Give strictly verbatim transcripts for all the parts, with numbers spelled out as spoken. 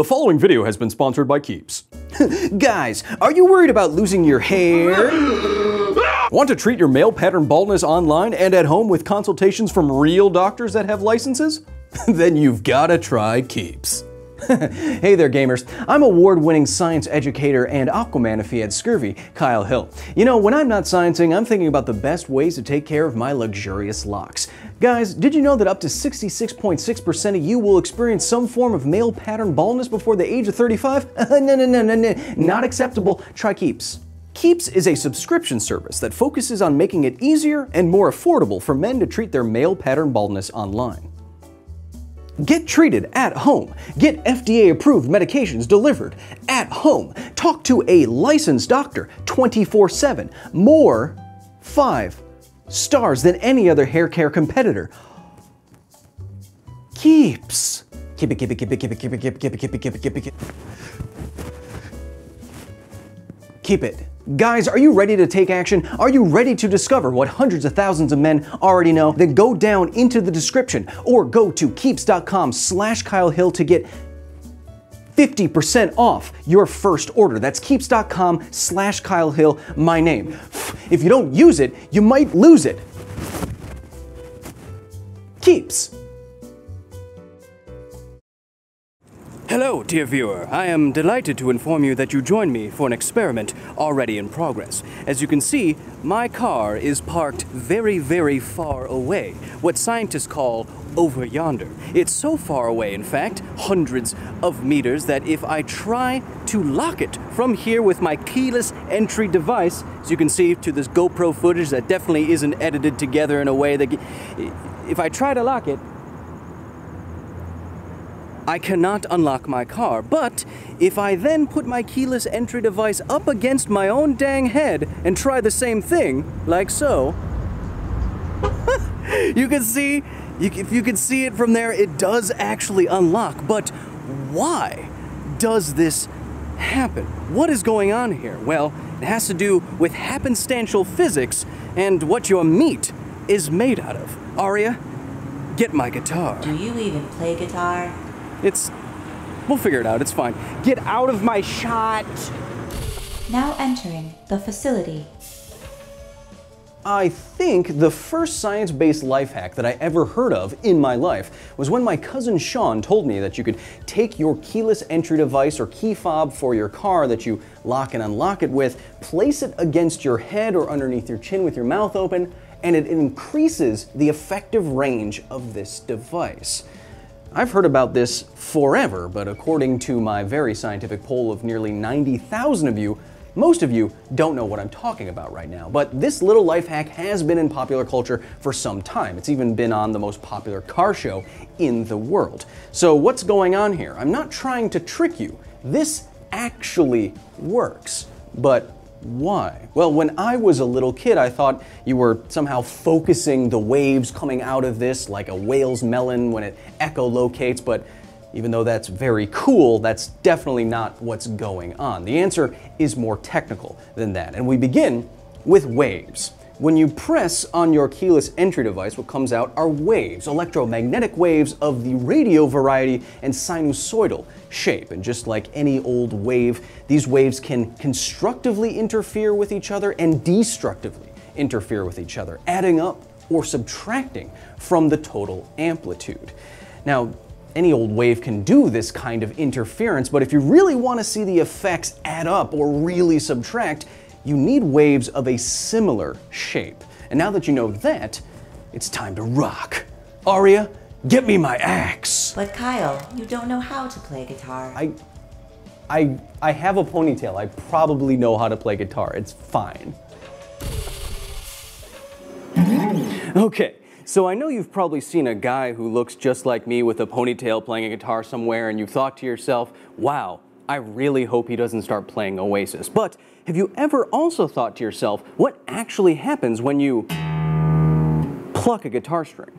The following video has been sponsored by Keeps. Guys, are you worried about losing your hair? Want to treat your male pattern baldness online and at home with consultations from real doctors that have licenses? Then you've gotta try Keeps. Hey there, gamers. I'm award-winning science educator and Aquaman if he had scurvy, Kyle Hill. You know, when I'm not sciencing, I'm thinking about the best ways to take care of my luxurious locks. Guys, did you know that up to sixty-six point six percent of you will experience some form of male pattern baldness before the age of thirty-five? no, no, no, no, no, not acceptable. Try Keeps. Keeps is a subscription service that focuses on making it easier and more affordable for men to treat their male pattern baldness online. Get treated at home. Get F D A-approved medications delivered at home. Talk to a licensed doctor twenty-four seven. More five stars than any other hair care competitor. Keeps. Keep it, keep it, keep it, keep it, keep it, keep it, keep it, keep it, keep it, keep it, keep it. Keep it. Guys, are you ready to take action? Are you ready to discover what hundreds of thousands of men already know? Then go down into the description or go to keeps.com slash Kyle Hill to get fifty percent off your first order. That's keeps.com slash Kyle Hill, my name. If you don't use it, you might lose it. Keeps. Hello, dear viewer. I am delighted to inform you that you joined me for an experiment already in progress. As you can see, my car is parked very, very far away, what scientists call over yonder. It's so far away, in fact, hundreds of meters, that if I try to lock it from here with my keyless entry device, as you can see to this GoPro footage that definitely isn't edited together in a way that... If I try to lock it, I cannot unlock my car, but if I then put my keyless entry device up against my own dang head and try the same thing, like so, you can see, you, if you can see it from there, it does actually unlock. But why does this happen? What is going on here? Well, it has to do with happenstantial physics and what your meat is made out of. Aria, get my guitar. Do you even play guitar? It's... we'll figure it out, it's fine. Get out of my shot! Now entering the facility. I think the first science-based life hack that I ever heard of in my life was when my cousin Sean told me that you could take your keyless entry device or key fob for your car that you lock and unlock it with, place it against your head or underneath your chin with your mouth open, and it increases the effective range of this device. I've heard about this forever, but according to my very scientific poll of nearly ninety thousand of you, most of you don't know what I'm talking about right now. But this little life hack has been in popular culture for some time. It's even been on the most popular car show in the world. So what's going on here? I'm not trying to trick you. This actually works. But why? Well, when I was a little kid, I thought you were somehow focusing the waves coming out of this like a whale's melon when it echolocates, but even though that's very cool, that's definitely not what's going on. The answer is more technical than that, and we begin with waves. When you press on your keyless entry device, what comes out are waves, electromagnetic waves of the radio variety and sinusoidal shape. And just like any old wave, these waves can constructively interfere with each other and destructively interfere with each other, adding up or subtracting from the total amplitude. Now, any old wave can do this kind of interference, but if you really want to see the effects add up or really subtract, you need waves of a similar shape. And now that you know that, it's time to rock. Aria, get me my axe. But Kyle, you don't know how to play guitar. I, I, I have a ponytail. I probably know how to play guitar. It's fine. Okay. So I know you've probably seen a guy who looks just like me with a ponytail playing a guitar somewhere, and you've thought to yourself, wow, I really hope he doesn't start playing Oasis. But have you ever also thought to yourself, what actually happens when you pluck a guitar string?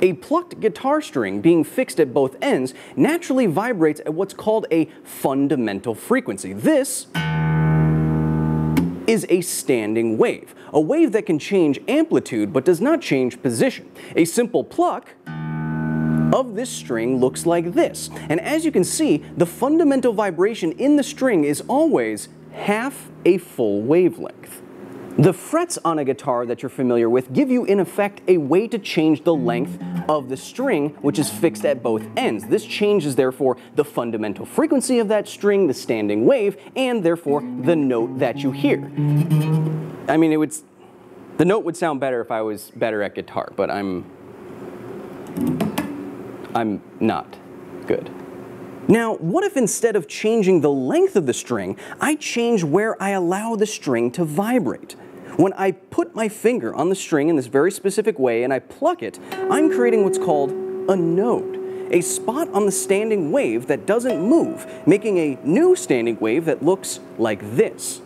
A plucked guitar string, being fixed at both ends, naturally vibrates at what's called a fundamental frequency. This is a standing wave, a wave that can change amplitude but does not change position. A simple pluck of this string looks like this. And as you can see, the fundamental vibration in the string is always half a full wavelength. The frets on a guitar that you're familiar with give you, in effect, a way to change the length of the string, which is fixed at both ends. This changes, therefore, the fundamental frequency of that string, the standing wave, and therefore the note that you hear. I mean, it would, the note would sound better if I was better at guitar, but I'm, I'm not good. Now, what if instead of changing the length of the string, I change where I allow the string to vibrate? When I put my finger on the string in this very specific way and I pluck it, I'm creating what's called a node, a spot on the standing wave that doesn't move, making a new standing wave that looks like this.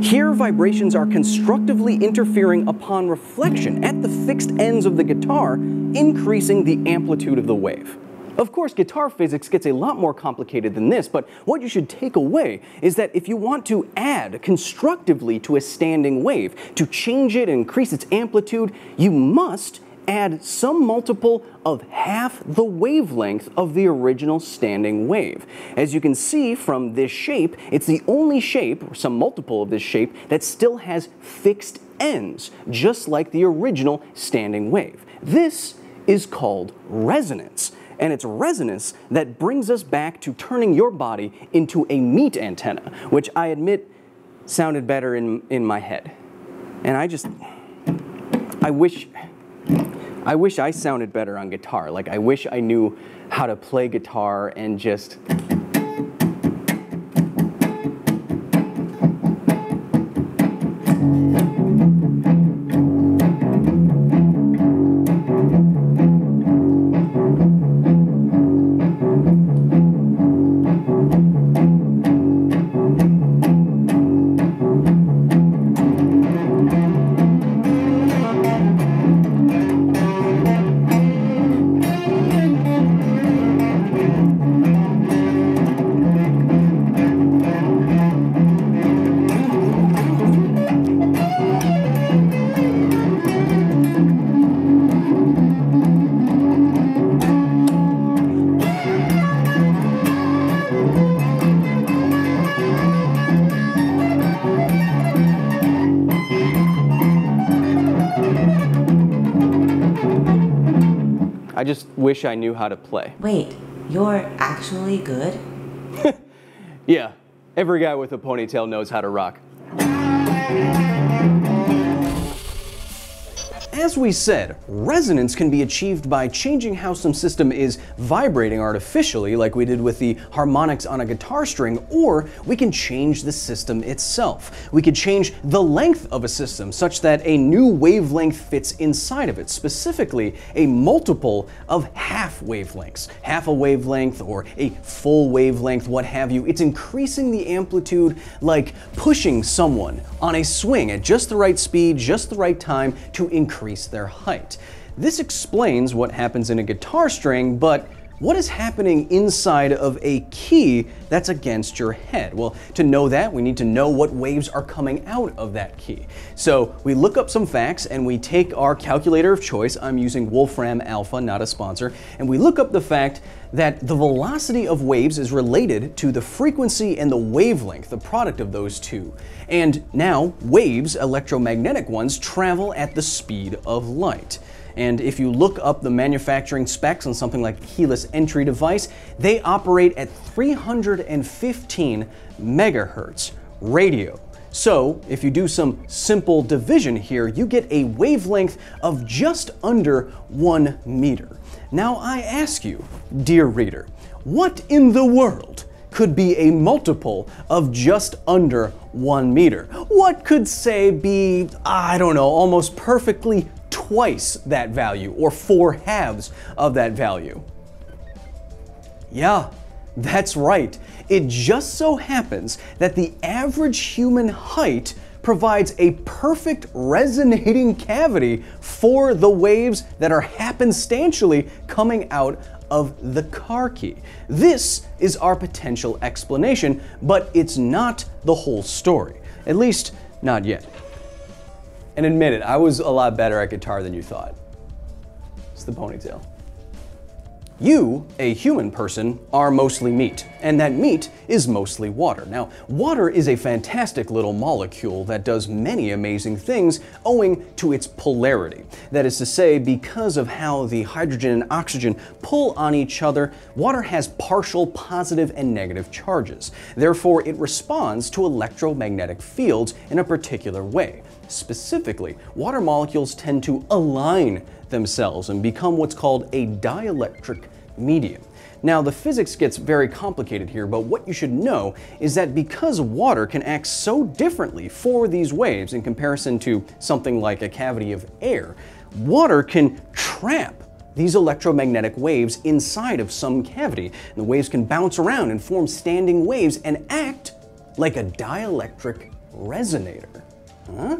Here, vibrations are constructively interfering upon reflection at the fixed ends of the guitar, increasing the amplitude of the wave. Of course, guitar physics gets a lot more complicated than this, but what you should take away is that if you want to add constructively to a standing wave, to change it and increase its amplitude, you must add some multiple of half the wavelength of the original standing wave. As you can see from this shape, it's the only shape, or some multiple of this shape, that still has fixed ends, just like the original standing wave. This is called resonance. And it's resonance that brings us back to turning your body into a meat antenna, which I admit sounded better in, in my head. And I just, I wish, I wish I sounded better on guitar. Like, I wish I knew how to play guitar and just... I just wish I knew how to play. Wait, you're actually good? Yeah, every guy with a ponytail knows how to rock. As we said, resonance can be achieved by changing how some system is vibrating artificially, like we did with the harmonics on a guitar string, or we can change the system itself. We could change the length of a system such that a new wavelength fits inside of it, specifically a multiple of half wavelengths. Half a wavelength or a full wavelength, what have you. It's increasing the amplitude like pushing someone on a swing at just the right speed, just the right time to increase their height. This explains what happens in a guitar string, but what is happening inside of a key that's against your head? Well, to know that, we need to know what waves are coming out of that key. So we look up some facts and we take our calculator of choice. I'm using Wolfram Alpha, not a sponsor, and we look up the fact that the velocity of waves is related to the frequency and the wavelength, the product of those two. And now waves, electromagnetic ones, travel at the speed of light. And if you look up the manufacturing specs on something like the keyless entry device, they operate at three hundred fifteen megahertz radio. So if you do some simple division here, you get a wavelength of just under one meter. Now I ask you, dear reader, what in the world could be a multiple of just under one meter? What could, say, be, I don't know, almost perfectly twice that value, or four halves of that value? Yeah, that's right. It just so happens that the average human height provides a perfect resonating cavity for the waves that are happenstantially coming out of the car key. This is our potential explanation, but it's not the whole story. At least, not yet. And admit it, I was a lot better at guitar than you thought. It's the ponytail. You, a human person, are mostly meat, and that meat is mostly water. Now, water is a fantastic little molecule that does many amazing things owing to its polarity. That is to say, because of how the hydrogen and oxygen pull on each other, water has partial positive and negative charges. Therefore, it responds to electromagnetic fields in a particular way. Specifically, water molecules tend to align themselves and become what's called a dielectric medium. Now, the physics gets very complicated here, but what you should know is that because water can act so differently for these waves in comparison to something like a cavity of air, water can trap these electromagnetic waves inside of some cavity, and the waves can bounce around and form standing waves and act like a dielectric resonator. Huh?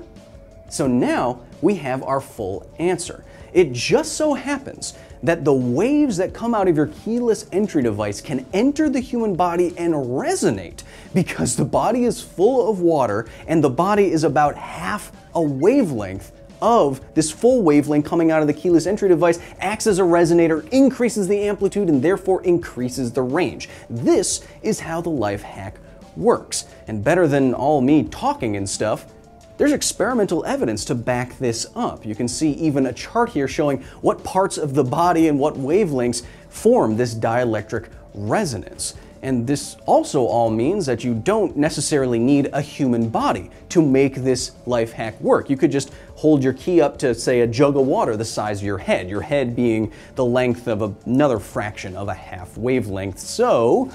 So now we have our full answer. It just so happens that the waves that come out of your keyless entry device can enter the human body and resonate because the body is full of water and the body is about half a wavelength of this full wavelength coming out of the keyless entry device, acts as a resonator, increases the amplitude, and therefore increases the range. This is how the life hack works. And better than all me talking and stuff, there's experimental evidence to back this up. You can see even a chart here showing what parts of the body and what wavelengths form this dielectric resonance. And this also all means that you don't necessarily need a human body to make this life hack work. You could just hold your key up to, say, a jug of water the size of your head, your head being the length of another fraction of a half wavelength. So,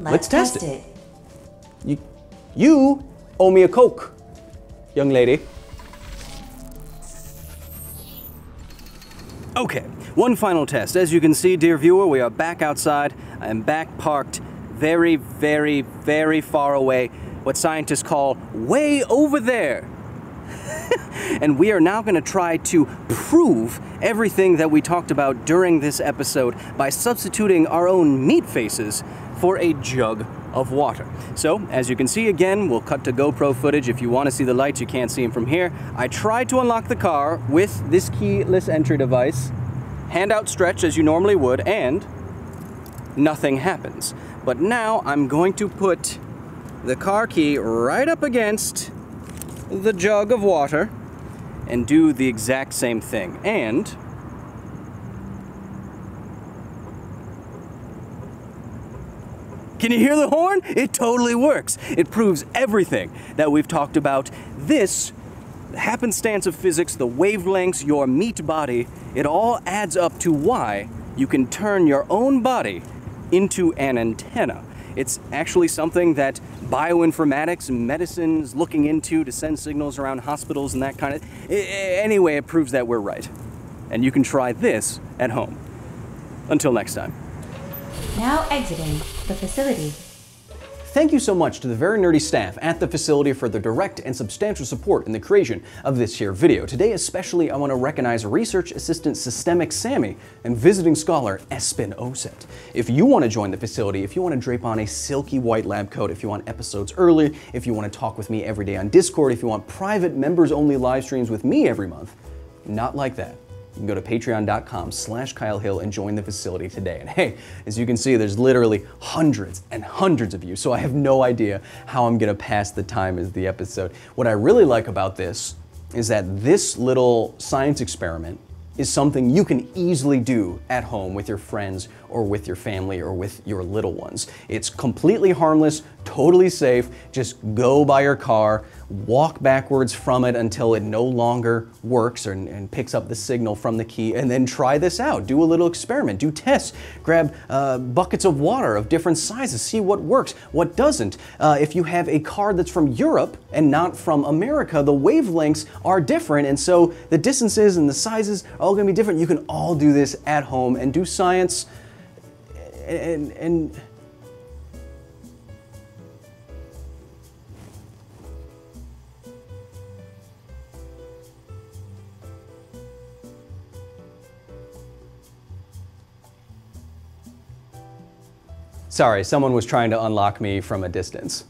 let's test it. You, you owe me a Coke. Young lady. Okay, one final test. As you can see, dear viewer, we are back outside. I am back parked very, very, very far away, what scientists call way over there. And we are now going to try to prove everything that we talked about during this episode by substituting our own meat faces for a jug of water. So, as you can see again, we'll cut to GoPro footage. If you want to see the lights, you can't see them from here. I tried to unlock the car with this keyless entry device, hand outstretched as you normally would, and nothing happens. But now I'm going to put the car key right up against the jug of water and do the exact same thing. And can you hear the horn? It totally works. It proves everything that we've talked about. This happenstance of physics, the wavelengths, your meat body, it all adds up to why you can turn your own body into an antenna. It's actually something that bioinformatics and medicine's looking into to send signals around hospitals and that kind of... Anyway, it proves that we're right. And you can try this at home. Until next time. Now exiting the facility. Thank you so much to the very nerdy staff at The Facility for their direct and substantial support in the creation of this here video. Today especially, I want to recognize research assistant Systemic Sammy and visiting scholar Espen Oset. If you want to join The Facility, if you want to drape on a silky white lab coat, if you want episodes early, if you want to talk with me every day on Discord, if you want private members-only live streams with me every month, not like that. You can go to patreon.com slash Kyle Hill and join The Facility today. And hey, as you can see, there's literally hundreds and hundreds of you, so I have no idea how I'm gonna pass the time as the episode. What I really like about this is that this little science experiment is something you can easily do at home with your friends or with your family or with your little ones. It's completely harmless, totally safe. Just go by your car, walk backwards from it until it no longer works or, and picks up the signal from the key, and then try this out. Do a little experiment, do tests, grab uh, buckets of water of different sizes, see what works, what doesn't. Uh, if you have a car that's from Europe and not from America, the wavelengths are different, and so the distances and the sizes are all gonna be different. You can all do this at home and do science and, and sorry, someone was trying to unlock me from a distance.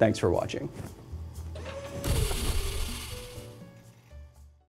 Thanks for watching.